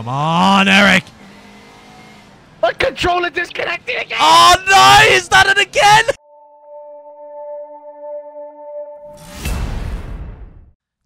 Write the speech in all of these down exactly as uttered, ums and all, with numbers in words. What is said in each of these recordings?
Come on, Eric. My controller disconnected again. Oh no, he's done it again.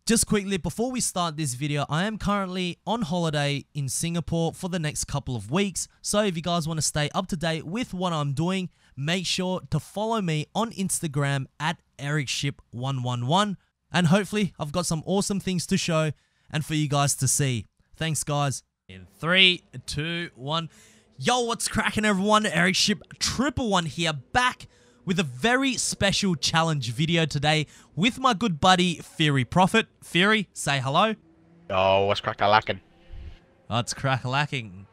Just quickly, before we start this video, I am currently on holiday in Singapore for the next couple of weeks. So if you guys want to stay up to date with what I'm doing, make sure to follow me on Instagram at Eric Ship one one one. And hopefully, I've got some awesome things to show and for you guys to see. Thanks, guys. In three, two, one. Yo, what's cracking, everyone? Eric Ship triple one here, back with a very special challenge video today with my good buddy, Fury Prophet. Fury, say hello. Oh, what's crack-a-lacking? Oh, it's crack-a-lacking.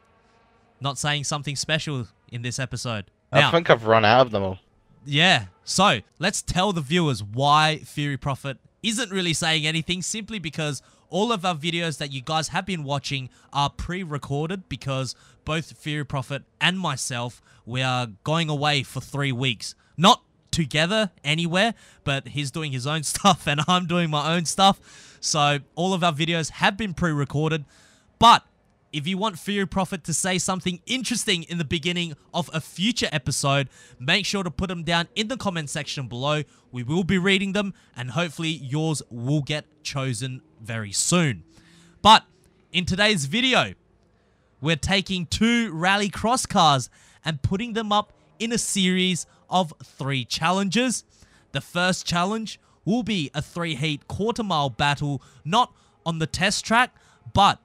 Not saying something special in this episode. Now, I think I've run out of them all. Yeah, so let's tell the viewers why Fury Prophet isn't really saying anything, simply because all of our videos that you guys have been watching are pre-recorded, because both Fury Prophet and myself, we are going away for three weeks. Not together anywhere, but he's doing his own stuff and I'm doing my own stuff. So all of our videos have been pre-recorded. But if you want Fury Prophet to say something interesting in the beginning of a future episode, make sure to put them down in the comment section below. We will be reading them and hopefully yours will get chosen very soon. But in today's video, we're taking two rally cross cars and putting them up in a series of three challenges. The first challenge will be a three-heat quarter-mile battle, not on the test track, but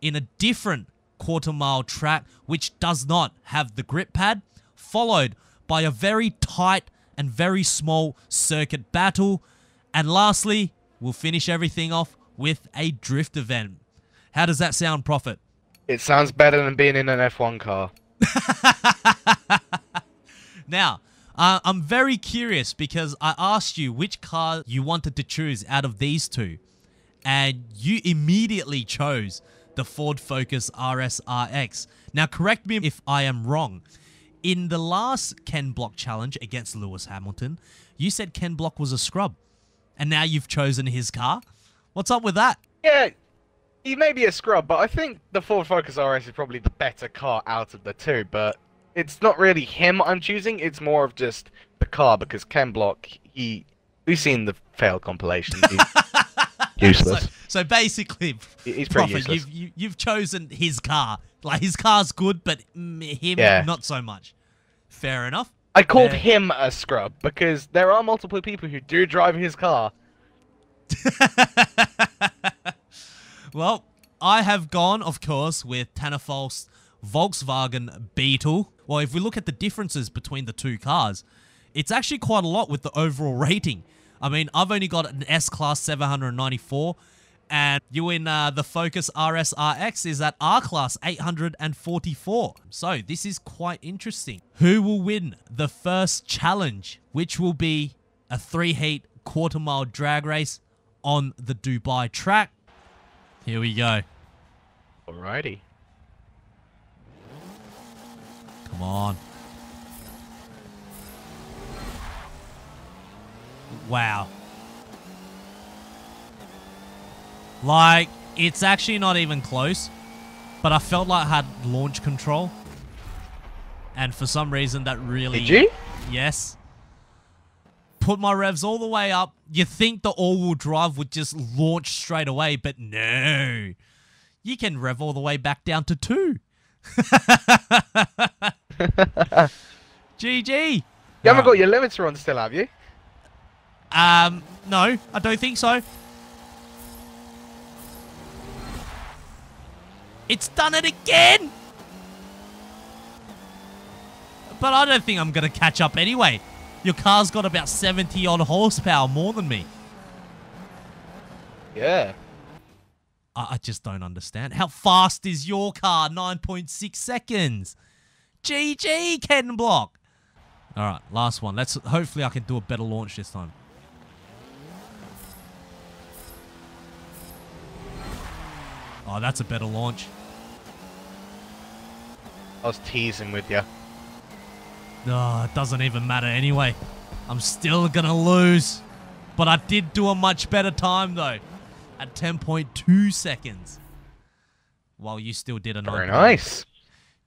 in a different quarter-mile track, which does not have the grip pad, followed by a very tight and very small circuit battle. And lastly, we'll finish everything off with a drift event. How does that sound, Prophet? It sounds better than being in an F one car. Now, uh, I'm very curious because I asked you which car you wanted to choose out of these two, and you immediately chose the Ford Focus R S R X. Now, correct me if I am wrong. In the last Ken Block challenge against Lewis Hamilton, you said Ken Block was a scrub, and now you've chosen his car. What's up with that? Yeah, he may be a scrub, but I think the Ford Focus R S is probably the better car out of the two, but it's not really him I'm choosing, it's more of just the car, because Ken Block, he... We've seen the fail compilation. He's useless. So, so basically, he's pretty Prophet, useless. You've, you, you've chosen his car. Like, his car's good, but him, yeah, not so much. Fair enough. I called Fair. him a scrub, because there are multiple people who do drive his car. Well, I have gone, of course, with Tanner Foust Volkswagen Beetle. Well, if we look at the differences between the two cars, it's actually quite a lot with the overall rating. I mean, I've only got an S-Class seven hundred ninety-four, and you in uh, the Focus R S R X is at R-Class eight hundred forty-four. So, this is quite interesting. Who will win the first challenge, which will be a three-heat quarter-mile drag race on the Dubai track? Here we go. Alrighty. Come on. Wow. Like, it's actually not even close, but I felt like I had launch control. And for some reason, that really... Did you? Yes. Put my revs all the way up. You think the all-wheel drive would just launch straight away, but no. You can rev all the way back down to two. G G. You haven't got your limiter on still, have you? Um, no, I don't think so. It's done it again! But I don't think I'm going to catch up anyway. Your car's got about seventy odd horsepower more than me. Yeah. I, I just don't understand. How fast is your car? nine point six seconds. G G, Ken Block. All right, last one. Let's hopefully I can do a better launch this time. Oh, that's a better launch. I was teasing with you. No, oh, it doesn't even matter anyway. I'm still gonna lose. But I did do a much better time though, at ten point two seconds. while you still did a nine. Very nice.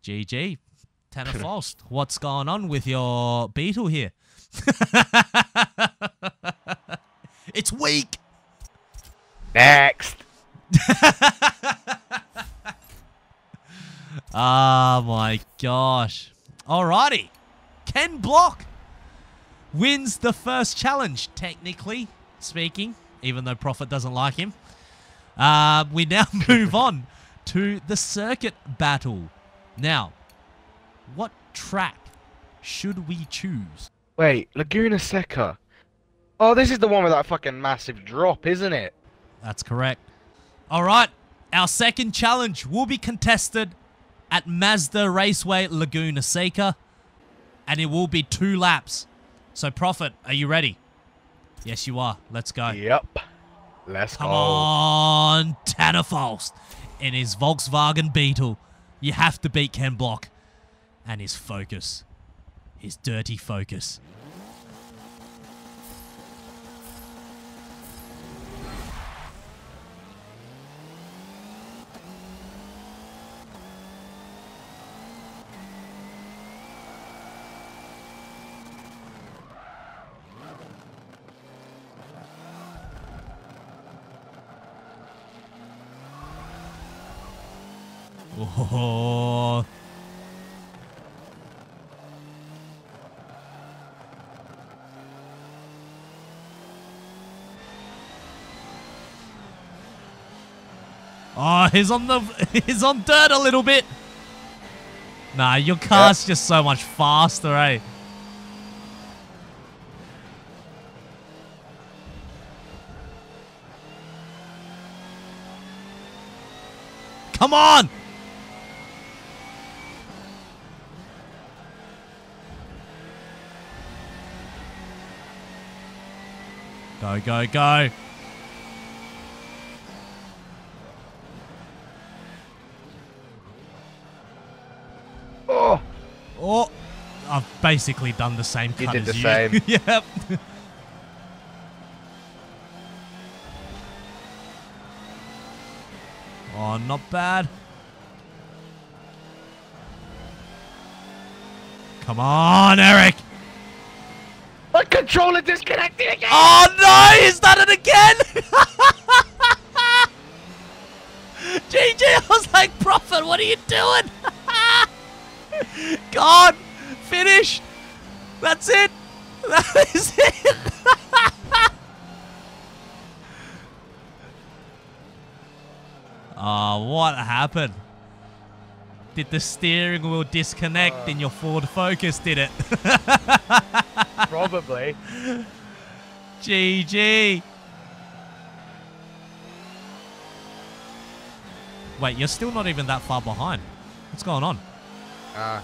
G G. Tanner Foust, what's going on with your Beetle here? It's weak. Next. Oh my gosh. Alrighty. Ken Block wins the first challenge, technically speaking, even though Prophet doesn't like him. Uh, we now move on to the circuit battle. Now, what track should we choose? Wait, Laguna Seca. Oh, this is the one with that fucking massive drop, isn't it? That's correct. All right, our second challenge will be contested at Mazda Raceway Laguna Seca, and it will be two laps. So, Prophet, are you ready? Yes, you are. Let's go. Yep. Let's Come go. Come on, Tanner Foust in his Volkswagen Beetle. You have to beat Ken Block and his Focus. His dirty Focus. Oh. Oh, he's on the he's on dirt a little bit. Nah, your car's yep. just so much faster, eh? Come on! Go, go, go. Oh. Oh. I've basically done the same cut as you. You did the same. Yep. Oh, not bad. Come on, Eric. My controller disconnected again! Oh no! He's done it again! G G! I was like, Prophet, what are you doing? God! Finish! That's it! That is it! Oh, what happened? Did the steering wheel disconnect uh. in your Ford Focus, did it? Probably. G G. Wait, you're still not even that far behind. What's going on? Uh.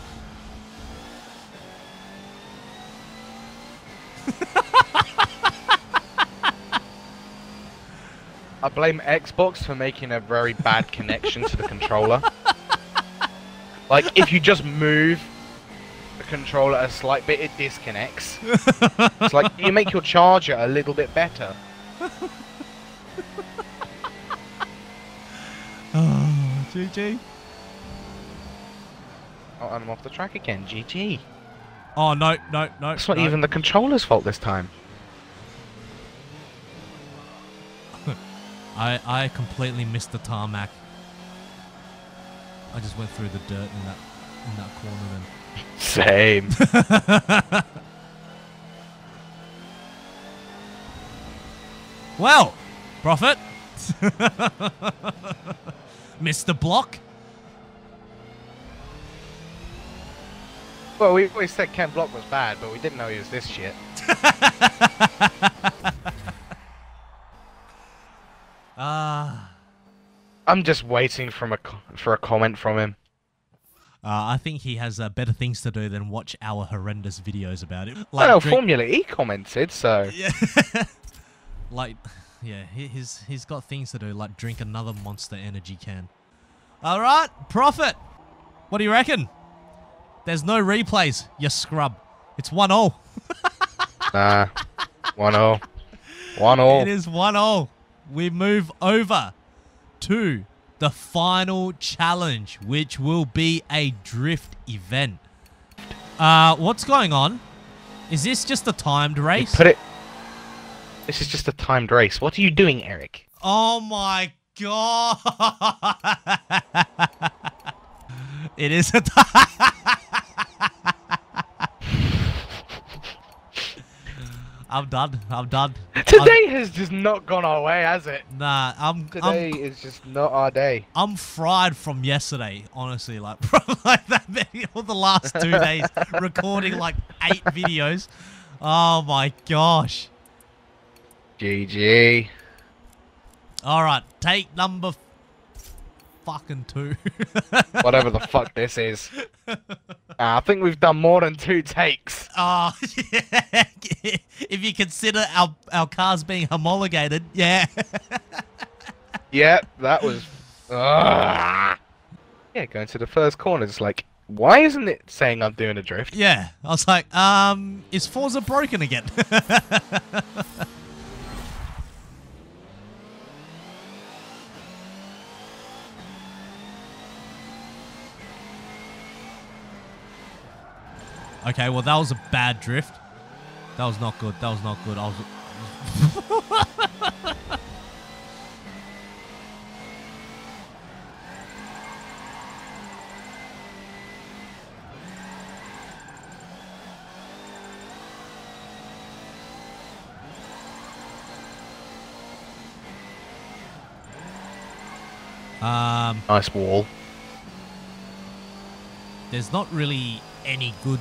I blame Xbox for making a very bad connection to the controller. Like, if you just move the controller a slight bit, it disconnects. It's like, you make your charger a little bit better. Oh, G G. Oh, and I'm off the track again. G G. Oh, no, no, no. It's not no. even the controller's fault this time. I, I completely missed the tarmac. I just went through the dirt in that in that corner then. Same. Well, Prophet. Mister Block. Well, we always said Ken Block was bad, but we didn't know he was this shit. Ah. I'm just waiting from a, for a comment from him. Uh, I think he has uh, better things to do than watch our horrendous videos about it. Like well, drink... Formula E commented, so... Yeah. Like, yeah, he's, he's got things to do, like drink another Monster Energy can. All right, Prophet. What do you reckon? There's no replays, you scrub. It's one all. Nah, one all. one all. It is one all. We move over to the final challenge, which will be a drift event. Uh, what's going on? Is this just a timed race? You put it... This is just a timed race. What are you doing, Eric? Oh my god! It is a I'm done. I'm done. Today I'm... has just not gone our way, has it? Nah, I'm... Today I'm... is just not our day. I'm fried from yesterday, honestly. Like, like that video, the last two days, recording like eight videos. Oh my gosh. G G. Alright, take number f fucking two. Whatever the fuck this is. Uh, I think we've done more than two takes. Oh, yeah. If you consider our, our cars being homologated, yeah. Yeah, that was... Uh, yeah, going to the first corner, it's like, why isn't it saying I'm doing a drift? Yeah, I was like, um, is Forza broken again? Okay, well that was a bad drift. That was not good. That was not good. I was... um, nice wall. There's not really any good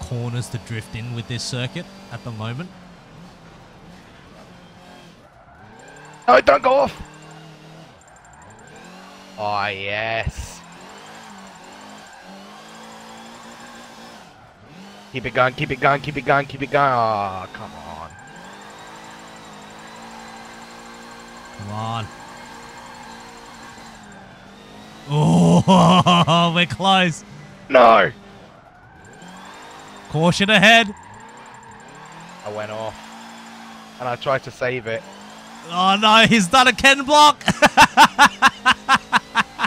corners to drift in with this circuit at the moment. No, don't go off! Oh, yes. Keep it going, keep it going, keep it going, keep it going. Oh, come on. Come on. Oh, we're close. No! Caution ahead. I went off. And I tried to save it. Oh no, he's done a Ken Block!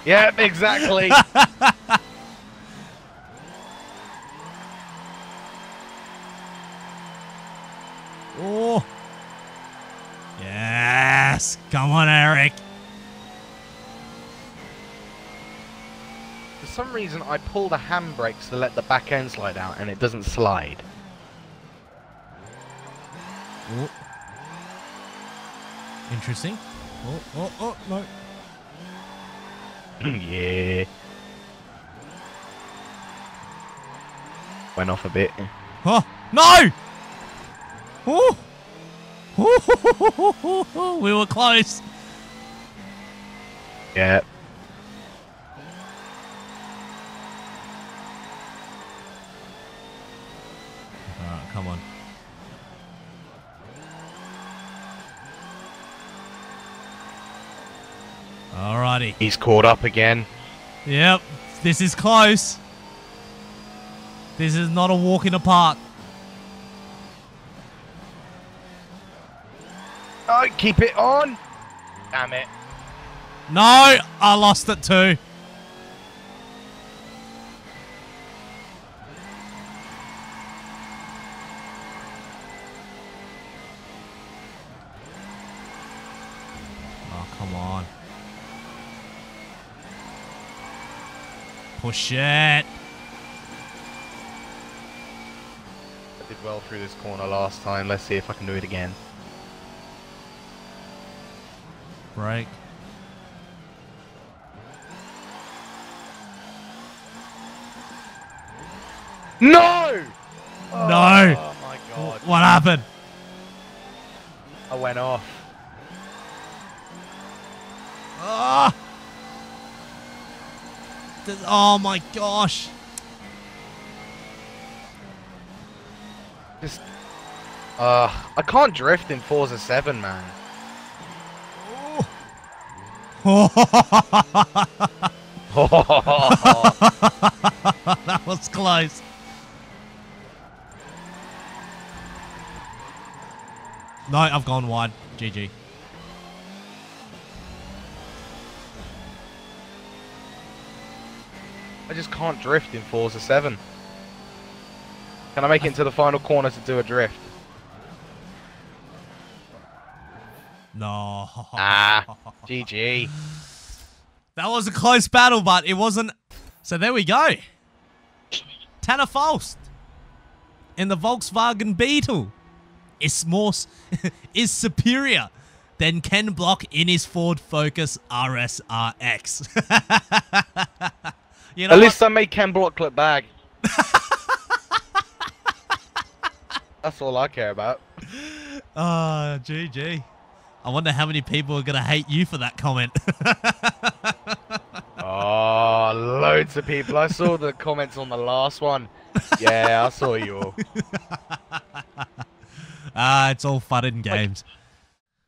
Yeah, exactly. Oh. Yes. Come on, Eric. For some reason I pull the handbrakes to let the back end slide out and it doesn't slide. Oh. Interesting. Oh, oh, oh, no. Yeah. Went off a bit. Oh, no! Oh. Oh. We were close. Yeah. Come on. Alrighty. He's caught up again. Yep. This is close. This is not a walk in the park. Oh, keep it on. Damn it. No, I lost it too. Oh shit! I did well through this corner last time. Let's see if I can do it again. Break. No! No! Oh my god! What happened? I went off. Ah! Oh. Oh my gosh! Just, uh, I can't drift in Forza seven, man. That was close. No, I've gone wide. G G. I just can't drift in Forza seven. Can I make it into the final corner to do a drift? No. Ah, G G. That was a close battle, but it wasn't. So there we go. Tanner Foust in the Volkswagen Beetle is more is superior than Ken Block in his Ford Focus R S R X. You know At what? least I made Ken Block clip bag. That's all I care about. Ah, uh, G G. I wonder how many people are going to hate you for that comment. Oh, loads of people. I saw the comments on the last one. Yeah, I saw you all. Ah, uh, it's all fun and games. Wait.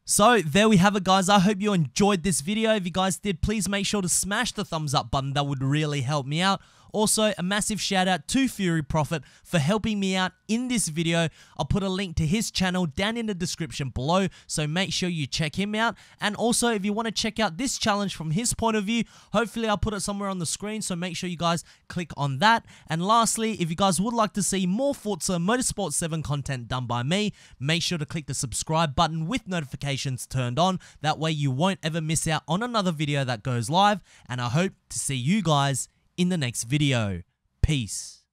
So, there we have it, guys. I hope you enjoyed this video. If you guys did, please make sure to smash the thumbs up button. That would really help me out. Also, a massive shout out to Fury Prophet for helping me out in this video. I'll put a link to his channel down in the description below, so make sure you check him out. And also, if you want to check out this challenge from his point of view, hopefully I'll put it somewhere on the screen, so make sure you guys click on that. And lastly, if you guys would like to see more Forza Motorsport seven content done by me, make sure to click the subscribe button with notifications turned on. That way you won't ever miss out on another video that goes live, and I hope to see you guys in the next video. Peace.